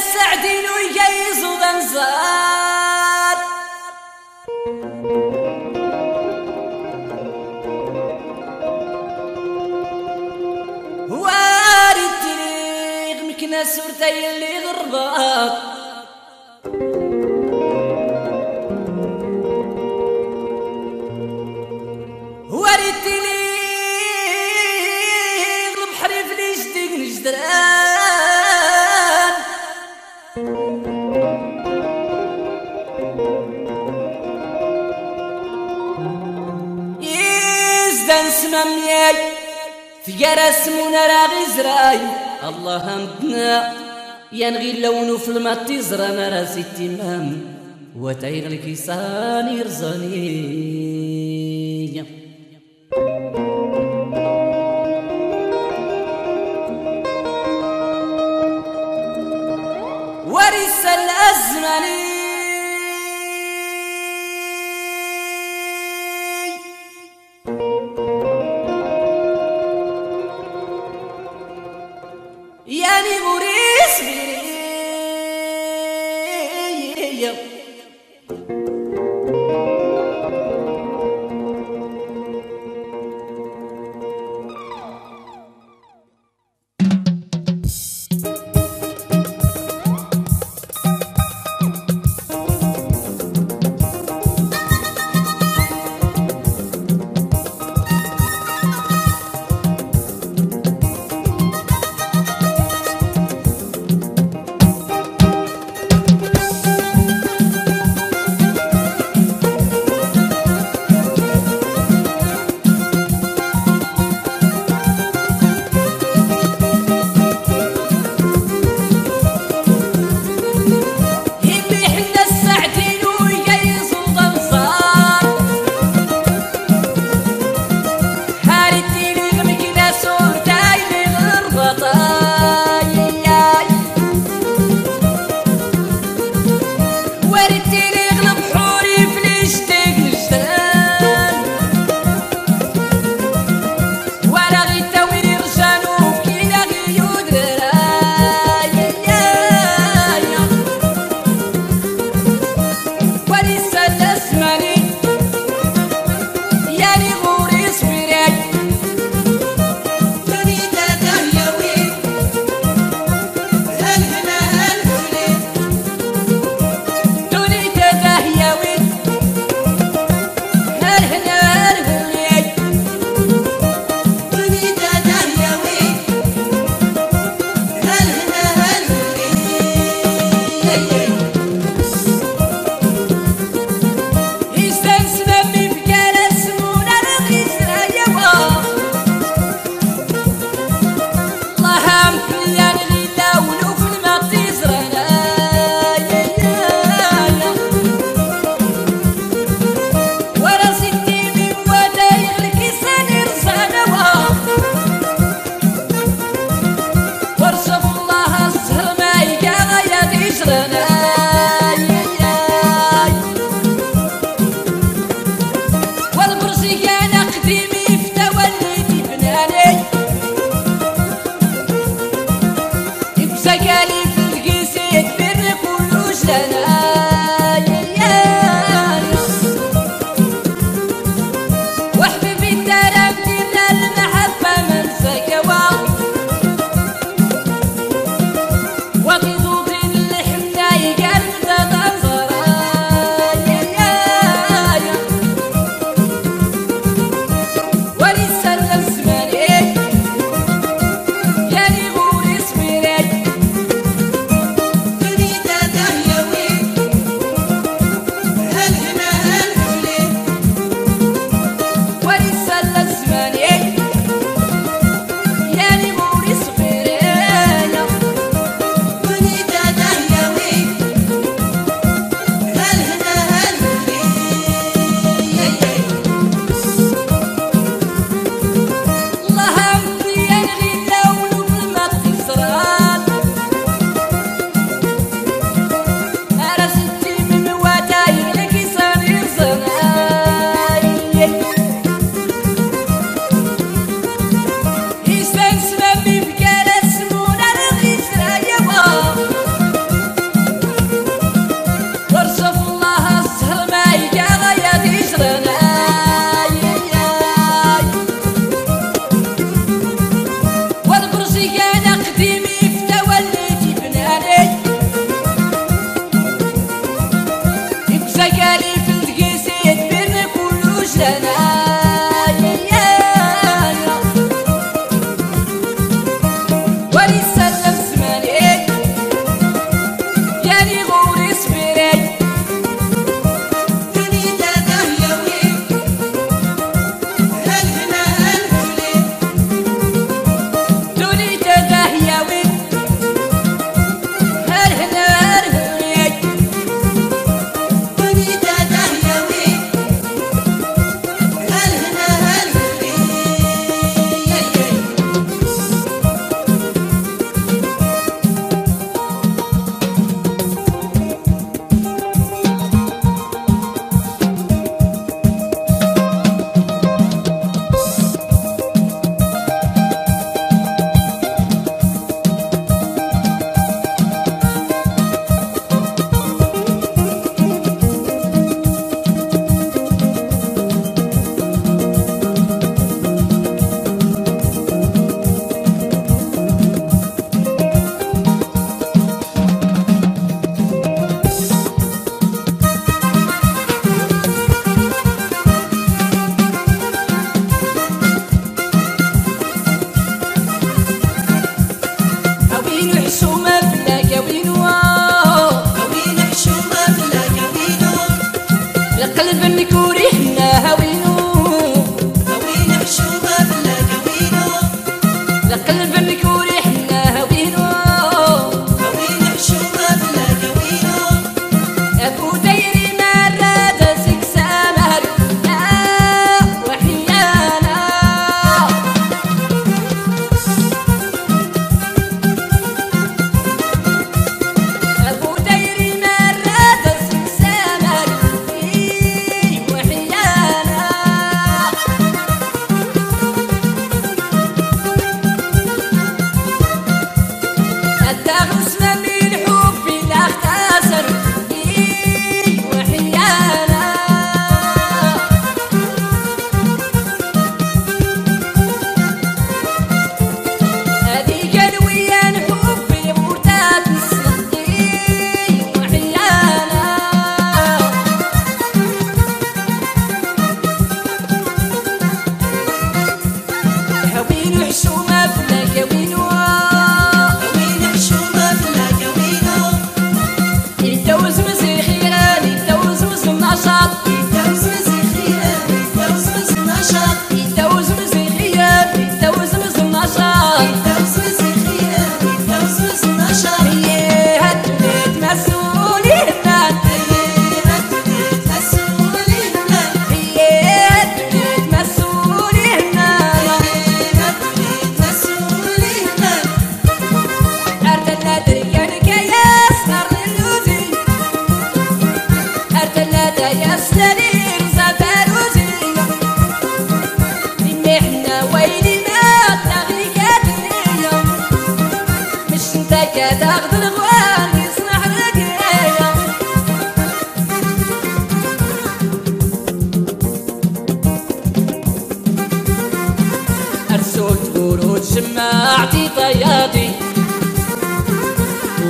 السعدين ويجيز الانصار وارد تريق مكنا سورتي اللي غربات يا رسمنا راغي زراي الله همدنا ينغي اللون في الماء تزرنا راسي التمام وتاين الكيسان يرزاني ورث الازماني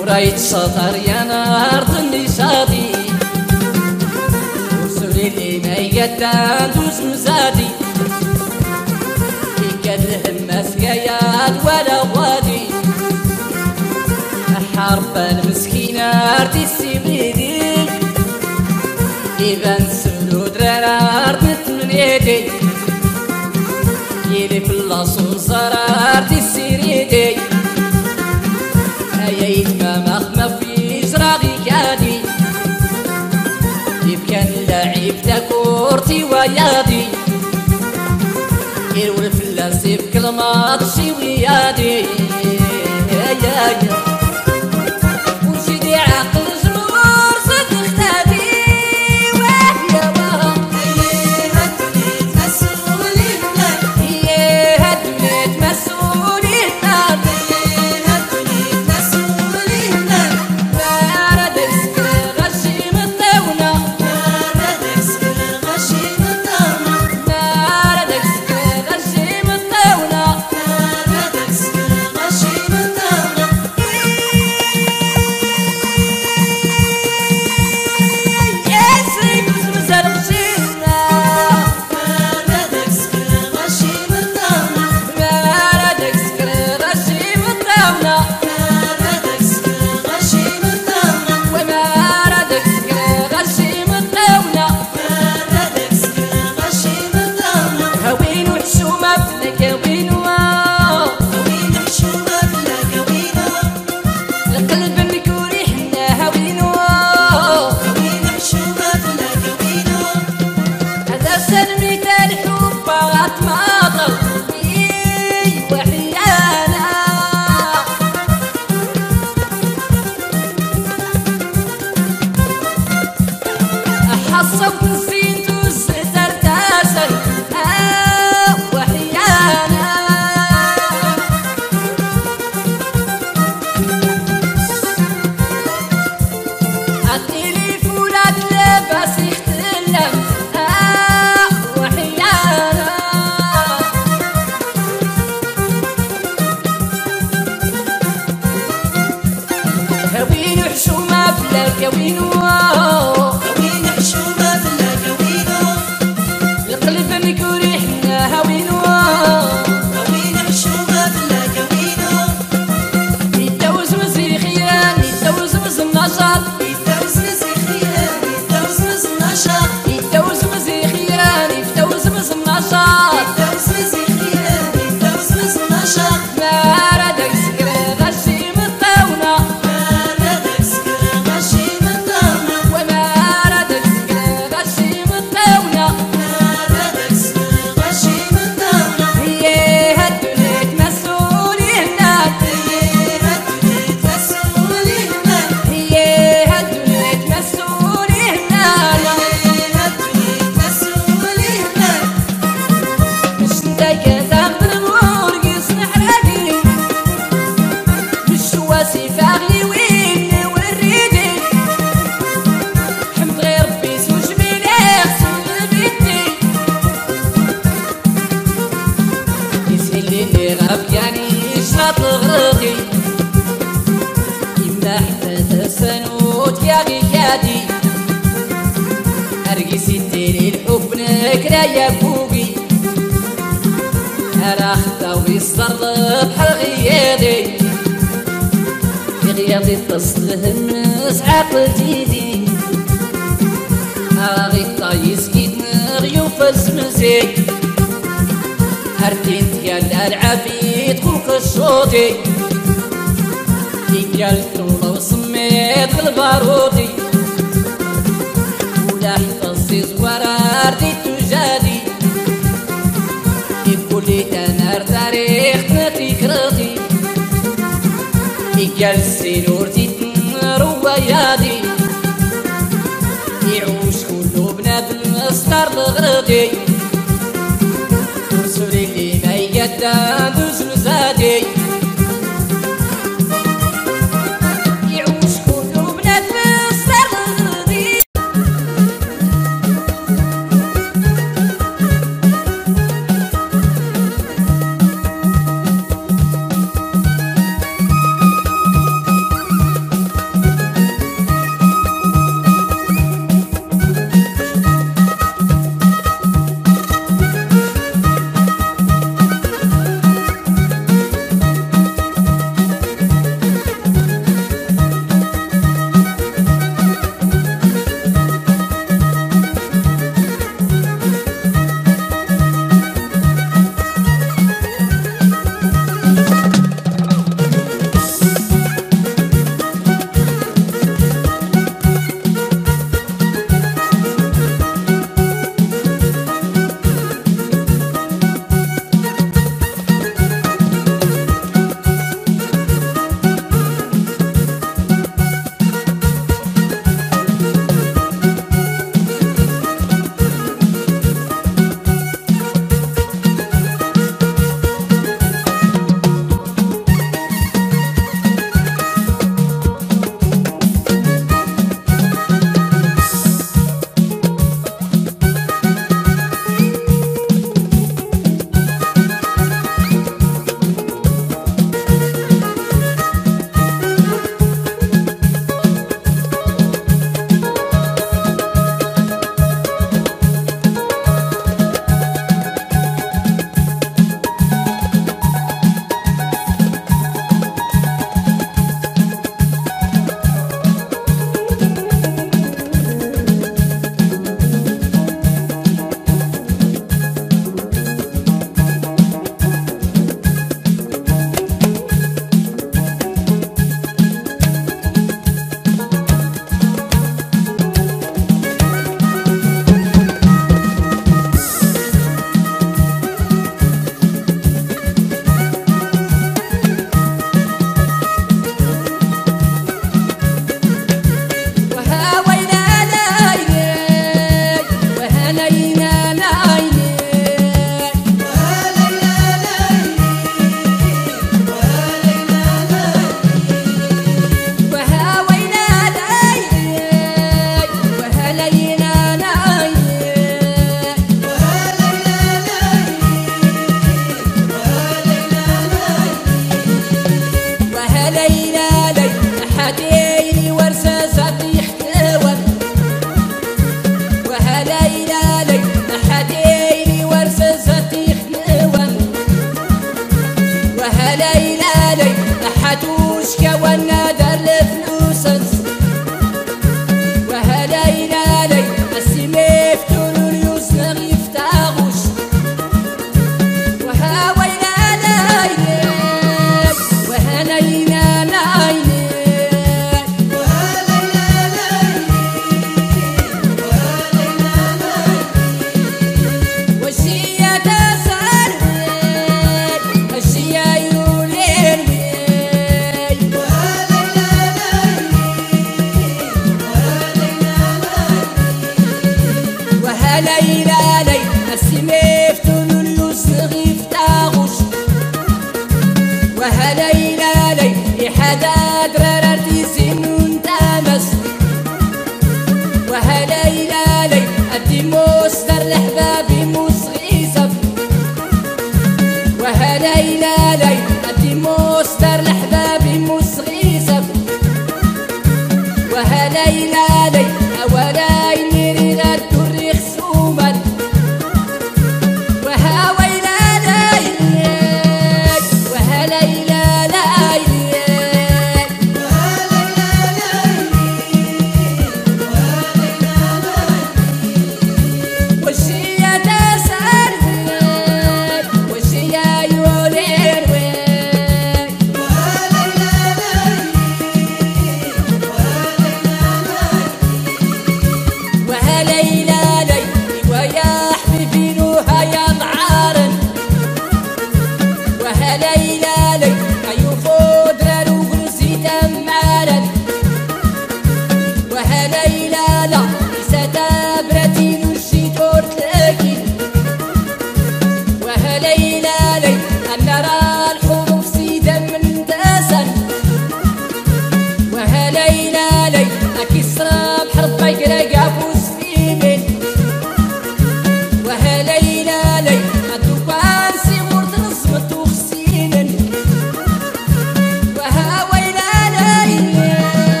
ورايت شطر يا نار ظني شاطي وصولي لينا يدان دوز مزادي كان الهمة سكايات ولا غادي حاربة المسكينة ردي السبيدي إبان سولو درارة ردت من يدي يلي بلاصو نصرة ردي السيريدي أيد ما في زراغي كادي كيف كان لعيب تاكورتي ويادي غير والفلاسي بكلمات شي ويادي وجدي عقل جمهور صد اختابي ويا واه هي هدمت مسؤولين هي هدمت مسؤولين وما يا بوبي أنا خطاوي الصرب بحال غيادي غيادي تصل الناس عقلتيدي غي طايس كيد غيوف الزمزي هرتيت يا العبيد كلك الشوطي كي قال طولة وسميت البارودي ولا حفظتي زواراتي يقولي أنا تاريخ نتكرتي يقال سيرورتي تنروا يادي يعوش كل بنا بالمسطر الغرقي ورسولي لي ما يقدر دوز نزادي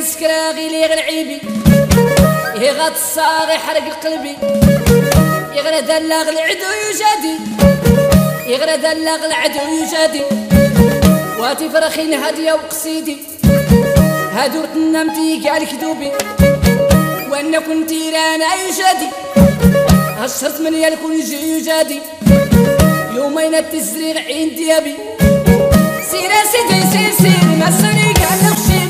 نسكرا غي لي غنعيبي هي غتصاري حرق قلبي يغرى دلاغ العدو يجادي يغرى دلاغ العدو يجادي واتي فرخين هادية وقصيدي هادو رتنا متيكي على كدوبي وانا كنت رانا يجادي هشرت من يالكل جي يجادي يومين التزرير عين ديابي سير سيدي سير سير ما سني قالك شي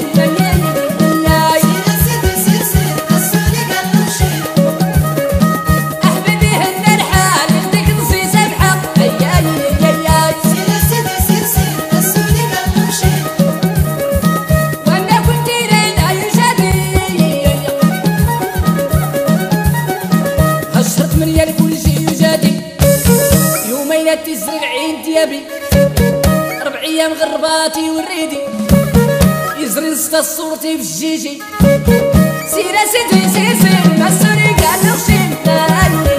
تزرق عين ديابي ربع ايام غرباتي وريدي يزري نستا صورتي في الجيجي سير سيدي سير سير ما السوري قالو شي